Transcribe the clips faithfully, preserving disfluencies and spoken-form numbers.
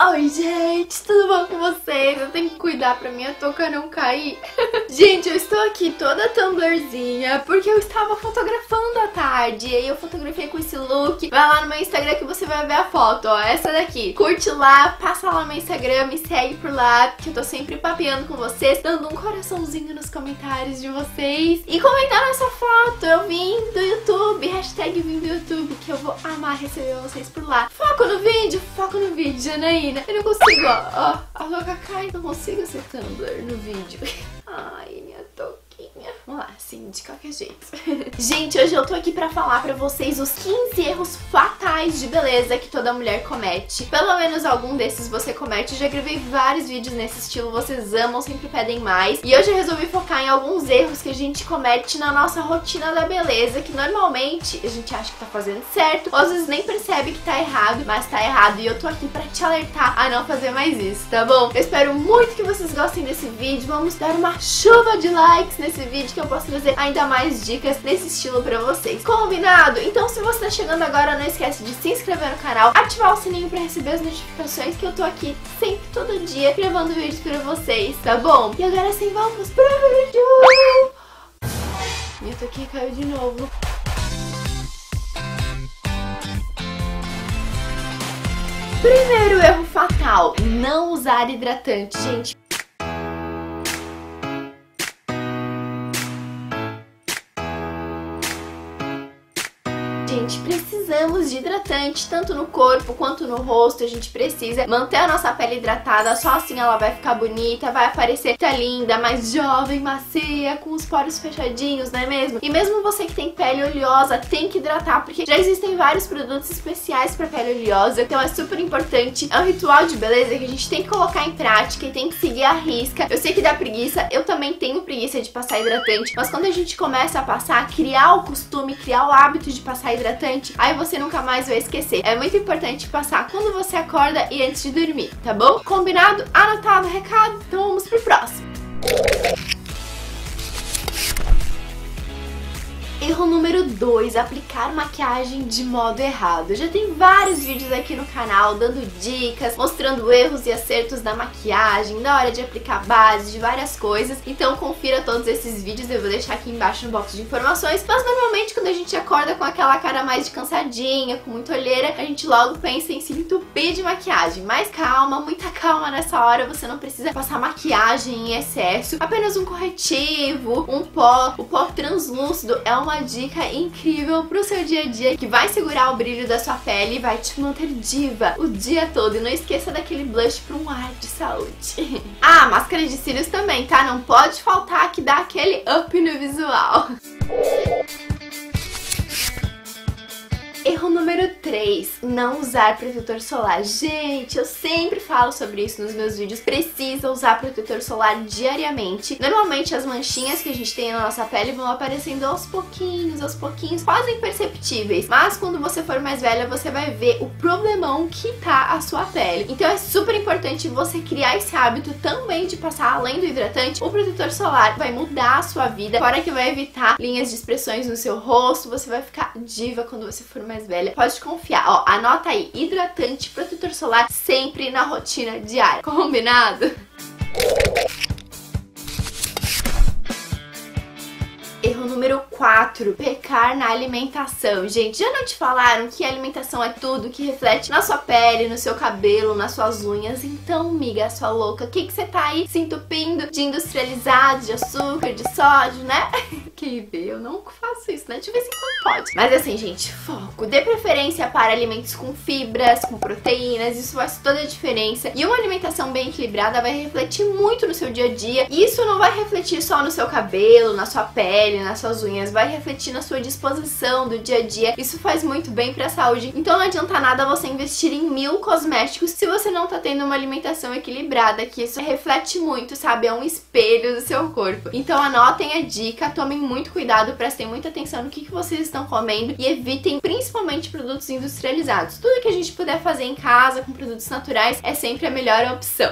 Oi gente, tudo bom com vocês? Eu tenho que cuidar pra minha touca não cair. Gente, eu estou aqui toda tumblerzinha porque eu estava fotografando à tarde. E aí eu fotografei com esse look. Vai lá no meu Instagram que você vai ver a foto, ó, essa daqui. Curte lá, passa lá no meu Instagram, me segue por lá, que eu tô sempre papeando com vocês, dando um coraçãozinho nos comentários de vocês. E comentaram essa foto, eu vim do YouTube, hashtag vim do YouTube, que eu vou amar receber vocês por lá. Foco no vídeo, foco no vídeo, Janaína. Eu não consigo, ó, ó, a louca cai. Não consigo ser Tumblr no vídeo. Ai, minha touquinha. Vamos lá, assim, de qualquer jeito. Gente, hoje eu tô aqui pra falar pra vocês os quinze erros fatais de beleza que toda mulher comete. Pelo menos algum desses você comete. Eu já gravei vários vídeos nesse estilo, vocês amam, sempre pedem mais. E hoje eu resolvi focar em alguns erros que a gente comete na nossa rotina da beleza, que normalmente a gente acha que tá fazendo certo, ou às vezes nem percebe que tá errado, mas tá errado. E eu tô aqui pra te alertar a não fazer mais isso, tá bom? Eu espero muito que vocês gostem desse vídeo. Vamos dar uma chuva de likes nesse vídeo, que eu posso trazer ainda mais dicas nesse estilo pra vocês. Combinado? Então se você tá chegando agora, não esquece de se inscrever no canal, ativar o sininho pra receber as notificações, que eu tô aqui sempre, todo dia, gravando vídeos pra vocês, tá bom? E agora sim, vamos pro vídeo! Minha touquinha caiu de novo. Primeiro erro fatal, não usar hidratante, gente. Gente, precisamos de hidratante, tanto no corpo quanto no rosto. A gente precisa manter a nossa pele hidratada, só assim ela vai ficar bonita, vai aparecer, tá linda, mais jovem, macia, com os poros fechadinhos, não é mesmo? E mesmo você que tem pele oleosa, tem que hidratar, porque já existem vários produtos especiais pra pele oleosa, então é super importante. É um ritual de beleza que a gente tem que colocar em prática e tem que seguir a risca. Eu sei que dá preguiça, eu também tenho preguiça de passar hidratante, mas quando a gente começa a passar, criar o costume, criar o hábito de passar hidratante, hidratante, aí você nunca mais vai esquecer. É muito importante passar quando você acorda e antes de dormir, tá bom? Combinado? Anotado o recado? Então vamos pro próximo. Erro número dois, aplicar maquiagem de modo errado. Eu já tem vários vídeos aqui no canal dando dicas, mostrando erros e acertos da maquiagem, na hora de aplicar base, de várias coisas. Então confira todos esses vídeos, eu vou deixar aqui embaixo no box de informações. Mas normalmente quando a gente acorda com aquela cara mais de cansadinha, com muita olheira, a gente logo pensa em se entupir de maquiagem. Mas calma, muita calma nessa hora, você não precisa passar maquiagem em excesso. Apenas um corretivo, um pó, o pó translúcido é uma Uma dica incrível pro seu dia a dia, que vai segurar o brilho da sua pele e vai te manter diva o dia todo. E não esqueça daquele blush pra um ar de saúde. Ah, máscara de cílios também, tá? Não pode faltar, que dá aquele up no visual. Erro número três, não usar protetor solar. Gente, eu sempre falo sobre isso nos meus vídeos. Precisa usar protetor solar diariamente. Normalmente as manchinhas que a gente tem na nossa pele vão aparecendo aos pouquinhos, aos pouquinhos, quase imperceptíveis. Mas quando você for mais velha, você vai ver o problemão que tá a sua pele. Então é super importante você criar esse hábito também de passar, além do hidratante, o protetor solar. Vai mudar a sua vida, fora que vai evitar linhas de expressões no seu rosto. Você vai ficar diva quando você for mais velha, pode confiar, ó, anota aí, hidratante, protetor solar, sempre na rotina diária, combinado? Erro número quatro, pecar na alimentação. Gente, já não te falaram que a alimentação é tudo, que reflete na sua pele, no seu cabelo, nas suas unhas? Então, miga, sua louca, o que que você tá aí se entupindo de industrializados, de açúcar, de sódio, né? Quem vê, eu não faço isso, né? De vez em quando pode. Mas assim, gente, foco. Dê preferência para alimentos com fibras, com proteínas, isso faz toda a diferença. E uma alimentação bem equilibrada vai refletir muito no seu dia a dia. E isso não vai refletir só no seu cabelo, na sua pele, nas suas unhas, vai refletir na sua disposição do dia a dia, isso faz muito bem pra saúde. Então não adianta nada você investir em mil cosméticos se você não tá tendo uma alimentação equilibrada, que isso reflete muito, sabe? É um espelho do seu corpo. Então anotem a dica, tomem muito cuidado, prestem muita atenção no que, que vocês estão comendo e evitem principalmente produtos industrializados. Tudo que a gente puder fazer em casa com produtos naturais é sempre a melhor opção.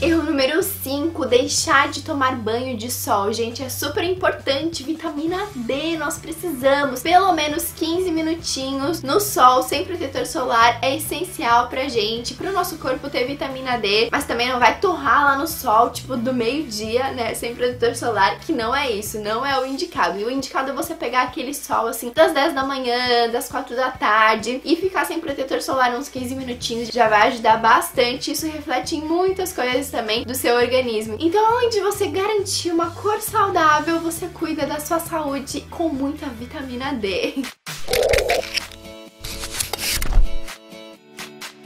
Erro número cinco, deixar de tomar banho de sol. Gente, é super importante, vitamina D, nós precisamos. Pelo menos quinze minutinhos no sol, sem protetor solar, é essencial pra gente, pro nosso corpo ter vitamina D. Mas também não vai torrar lá no sol, tipo, do meio-dia, né, sem protetor solar, que não é isso, não é o indicado. E o indicado é você pegar aquele sol, assim, das dez da manhã, das quatro da tarde, e ficar sem protetor solar uns quinze minutinhos, já vai ajudar bastante. Isso reflete em muitas coisas também do seu organismo. Então, além de você garantir uma cor saudável, você cuida da sua saúde com muita vitamina D.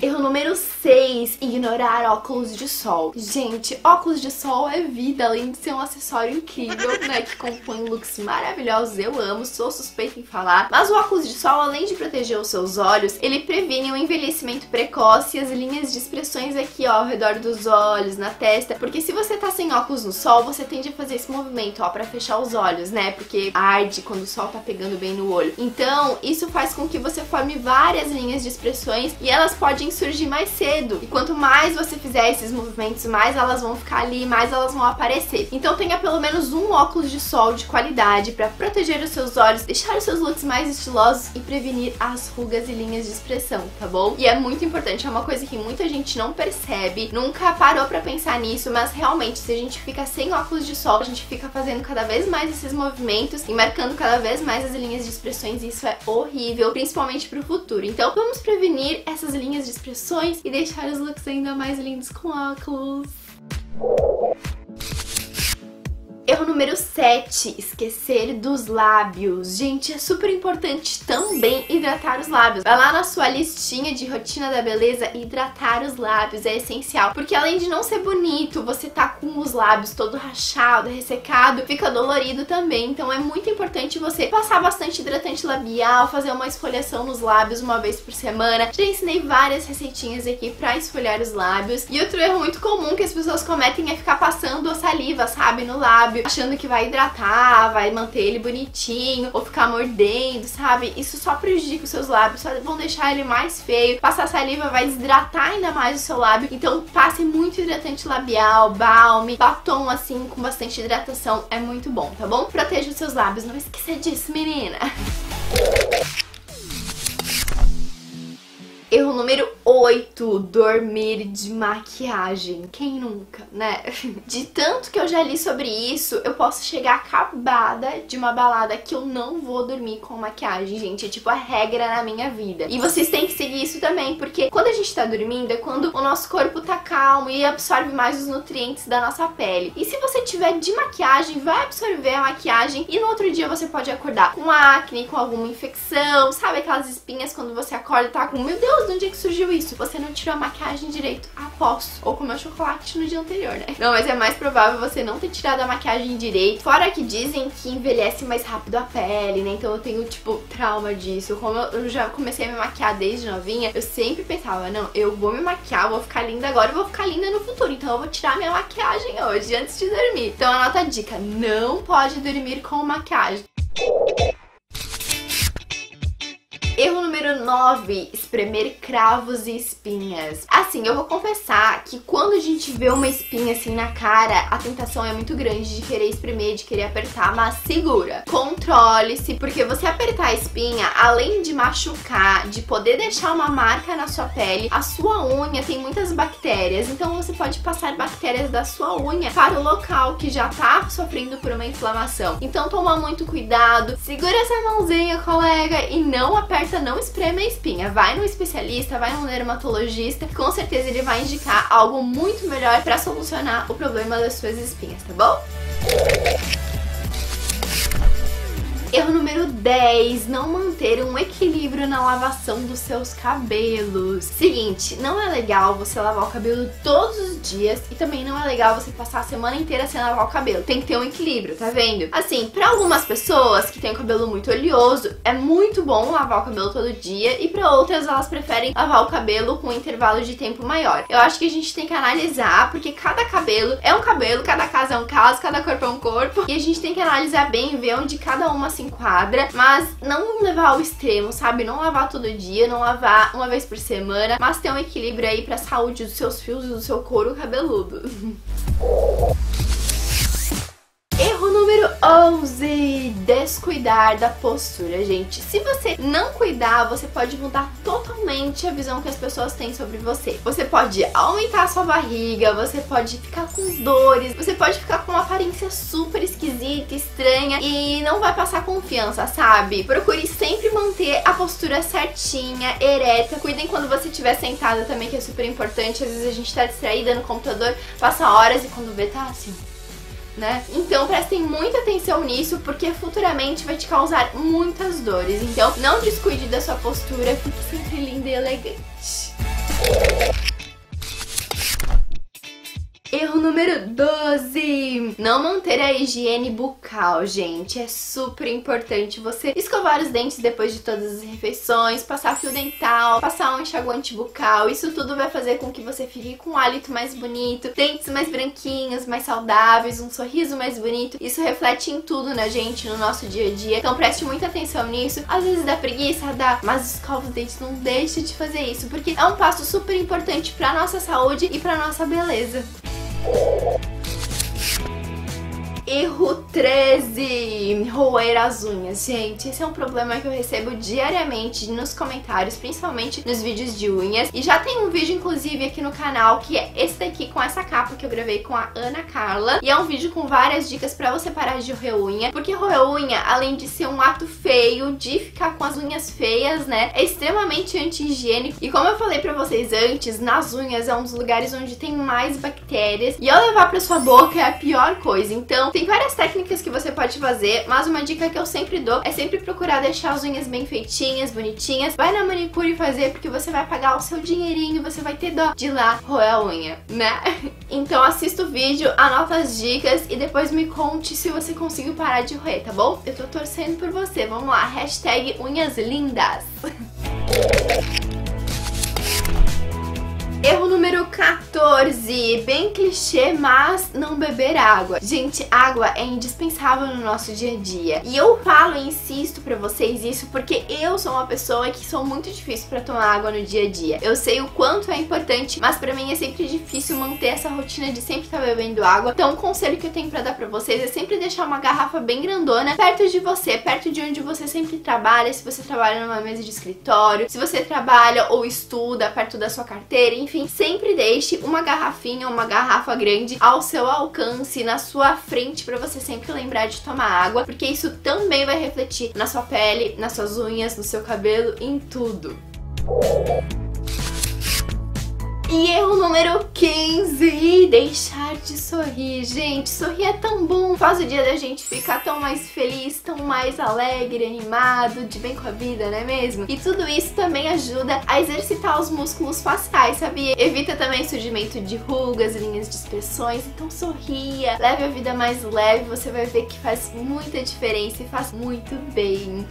Erro número seis, ignorar óculos de sol. Gente, óculos de sol é vida, além de ser um acessório incrível, né, que compõe looks maravilhosos, eu amo, sou suspeita em falar. Mas o óculos de sol, além de proteger os seus olhos, ele previne o envelhecimento precoce e as linhas de expressões aqui, ó, ao redor dos olhos, na testa, porque se você tá sem óculos no sol, você tende a fazer esse movimento, ó, pra fechar os olhos, né, porque arde quando o sol tá pegando bem no olho. Então, isso faz com que você forme várias linhas de expressões e elas podem surgir mais cedo, e quanto mais você fizer esses movimentos, mais elas vão ficar ali, mais elas vão aparecer. Então tenha pelo menos um óculos de sol de qualidade para proteger os seus olhos, deixar os seus looks mais estilosos e prevenir as rugas e linhas de expressão, tá bom? E é muito importante, é uma coisa que muita gente não percebe, nunca parou pra pensar nisso, mas realmente, se a gente fica sem óculos de sol, a gente fica fazendo cada vez mais esses movimentos e marcando cada vez mais as linhas de expressões, e isso é horrível, principalmente pro futuro. Então vamos prevenir essas linhas de expressão expressões e deixar os looks ainda mais lindos com óculos. Erro número sete, esquecer dos lábios. Gente, é super importante também hidratar os lábios. Vai lá na sua listinha de rotina da beleza, hidratar os lábios é essencial, porque além de não ser bonito, você tá com os lábios todo rachado, ressecado, fica dolorido também. Então é muito importante você passar bastante hidratante labial, fazer uma esfoliação nos lábios uma vez por semana. Já ensinei várias receitinhas aqui pra esfoliar os lábios. E outro erro muito comum que as pessoas cometem é ficar passando a saliva, sabe, no lábio, achando que vai hidratar, vai manter ele bonitinho, ou ficar mordendo, sabe? Isso só prejudica os seus lábios, só vão deixar ele mais feio. Passar saliva vai desidratar ainda mais o seu lábio, então passe muito hidratante labial, balme, batom assim, com bastante hidratação, é muito bom, tá bom? Proteja os seus lábios, não esqueça disso, menina! Erro número oito, dormir de maquiagem. Quem nunca, né? De tanto que eu já li sobre isso, eu posso chegar acabada de uma balada que eu não vou dormir com maquiagem, gente. É tipo a regra na minha vida. E vocês têm que seguir isso também, porque quando a gente tá dormindo é quando o nosso corpo tá calmo e absorve mais os nutrientes da nossa pele. E se você tiver de maquiagem, vai absorver a maquiagem e no outro dia você pode acordar com acne, com alguma infecção, sabe aquelas espinhas quando você acorda e tá com, meu Deus, de onde é que surgiu isso? Você não tirou a maquiagem direito, aposto. Ou comeu chocolate no dia anterior, né? Não, mas é mais provável você não ter tirado a maquiagem direito. Fora que dizem que envelhece mais rápido a pele, né? Então eu tenho, tipo, trauma disso. Como eu já comecei a me maquiar desde novinha, eu sempre pensava, não, eu vou me maquiar, vou ficar linda agora, eu vou ficar linda no futuro. Então eu vou tirar minha maquiagem hoje, antes de dormir. Então anota a dica, não pode dormir com maquiagem. Erro número nove, espremer cravos e espinhas. Assim, eu vou confessar que quando a gente vê uma espinha assim na cara, a tentação é muito grande de querer espremer, de querer apertar, mas segura. Controle-se, porque você apertar a espinha, além de machucar, de poder deixar uma marca na sua pele, a sua unha tem muitas bactérias, então você pode passar bactérias da sua unha para o local que já tá sofrendo por uma inflamação. Então toma muito cuidado, segura essa mãozinha, colega, e não aperta. Não espreme a espinha, vai num especialista, vai num dermatologista, com certeza ele vai indicar algo muito melhor para solucionar o problema das suas espinhas, tá bom? Erro número dez, não manter um equilíbrio na lavação dos seus cabelos. Seguinte, não é legal você lavar o cabelo todos os dias e também não é legal você passar a semana inteira sem lavar o cabelo. Tem que ter um equilíbrio, tá vendo? Assim, pra algumas pessoas que têm o cabelo muito oleoso, é muito bom lavar o cabelo todo dia, e pra outras elas preferem lavar o cabelo com um intervalo de tempo maior. Eu acho que a gente tem que analisar, porque cada cabelo é um cabelo, cada caso é um caso, cada corpo é um corpo, e a gente tem que analisar bem e ver onde cada uma se quadra, mas não levar ao extremo, sabe? Não lavar todo dia, não lavar uma vez por semana, mas ter um equilíbrio aí pra saúde dos seus fios e do seu couro cabeludo. Número onze, descuidar da postura, gente. Se você não cuidar, você pode mudar totalmente a visão que as pessoas têm sobre você. Você pode aumentar a sua barriga, você pode ficar com dores, você pode ficar com uma aparência super esquisita, estranha, e não vai passar confiança, sabe? Procure sempre manter a postura certinha, ereta. Cuidem quando você estiver sentada também, que é super importante. Às vezes a gente tá distraída no computador, passa horas e quando vê, tá assim, né? Então prestem muita atenção nisso, porque futuramente vai te causar muitas dores. Então não descuide da sua postura, fique sempre linda e elegante. Erro número doze, não manter a higiene bucal, gente. É super importante você escovar os dentes depois de todas as refeições, passar fio dental, passar um enxaguante bucal. Isso tudo vai fazer com que você fique com um hálito mais bonito, dentes mais branquinhos, mais saudáveis, um sorriso mais bonito. Isso reflete em tudo na gente, no nosso dia a dia. Então preste muita atenção nisso. Às vezes dá preguiça, dá, mas escova os dentes, não deixe de fazer isso, porque é um passo super importante pra nossa saúde e pra nossa beleza. Erro treze, roer as unhas. Gente, esse é um problema que eu recebo diariamente nos comentários, principalmente nos vídeos de unhas. E já tem um vídeo, inclusive, aqui no canal, que é esse daqui, com essa capa que eu gravei com a Ana Carla. E é um vídeo com várias dicas pra você parar de roer unha. Porque roer unha, além de ser um ato feio, de ficar com as unhas feias, né, é extremamente anti-higiênico. E como eu falei pra vocês antes, nas unhas é um dos lugares onde tem mais bactérias. E ao levar pra sua boca é a pior coisa. Então, tem Tem várias técnicas que você pode fazer, mas uma dica que eu sempre dou é sempre procurar deixar as unhas bem feitinhas, bonitinhas. Vai na manicure fazer, porque você vai pagar o seu dinheirinho, você vai ter dó de lá roer a unha, né? Então assista o vídeo, anota as dicas e depois me conte se você conseguiu parar de roer, tá bom? Eu tô torcendo por você, vamos lá, hashtag unhaslindas. Erro número quatorze, bem clichê, mas não beber água. Gente, água é indispensável no nosso dia a dia. E eu falo e insisto pra vocês isso porque eu sou uma pessoa que sou muito difícil pra tomar água no dia a dia. Eu sei o quanto é importante, mas pra mim é sempre difícil manter essa rotina de sempre estar bebendo água. Então o conselho que eu tenho pra dar pra vocês é sempre deixar uma garrafa bem grandona perto de você, perto de onde você sempre trabalha. Se você trabalha numa mesa de escritório, se você trabalha ou estuda, perto da sua carteira, enfim. Enfim, sempre deixe uma garrafinha, uma garrafa grande ao seu alcance, na sua frente, pra você sempre lembrar de tomar água, porque isso também vai refletir na sua pele, nas suas unhas, no seu cabelo, em tudo. E erro número quinze, deixar de sorrir. Gente, sorrir é tão bom, faz o dia da gente ficar tão mais feliz, tão mais alegre, animado, de bem com a vida, não é mesmo? E tudo isso também ajuda a exercitar os músculos faciais, sabia? Evita também surgimento de rugas, linhas de expressões, então sorria, leve a vida mais leve, você vai ver que faz muita diferença e faz muito bem.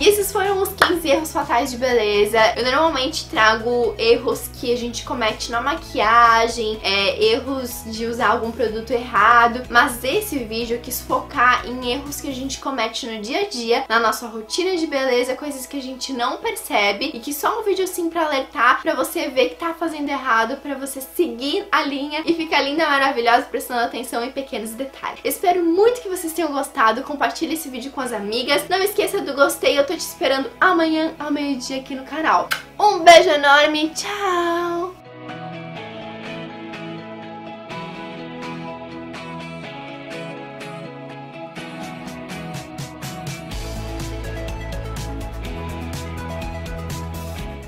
E esses foram os quinze erros fatais de beleza. Eu normalmente trago erros que a gente comete na maquiagem, é, erros de usar algum produto errado, mas esse vídeo eu quis focar em erros que a gente comete no dia a dia, na nossa rotina de beleza, coisas que a gente não percebe e que só um vídeo assim pra alertar, pra você ver que tá fazendo errado, pra você seguir a linha e ficar linda, maravilhosa, prestando atenção em pequenos detalhes. Espero muito que vocês tenham gostado, compartilhe esse vídeo com as amigas, não esqueça do gostei. Eu tô te esperando amanhã ao meio-dia aqui no canal. Um beijo enorme, tchau!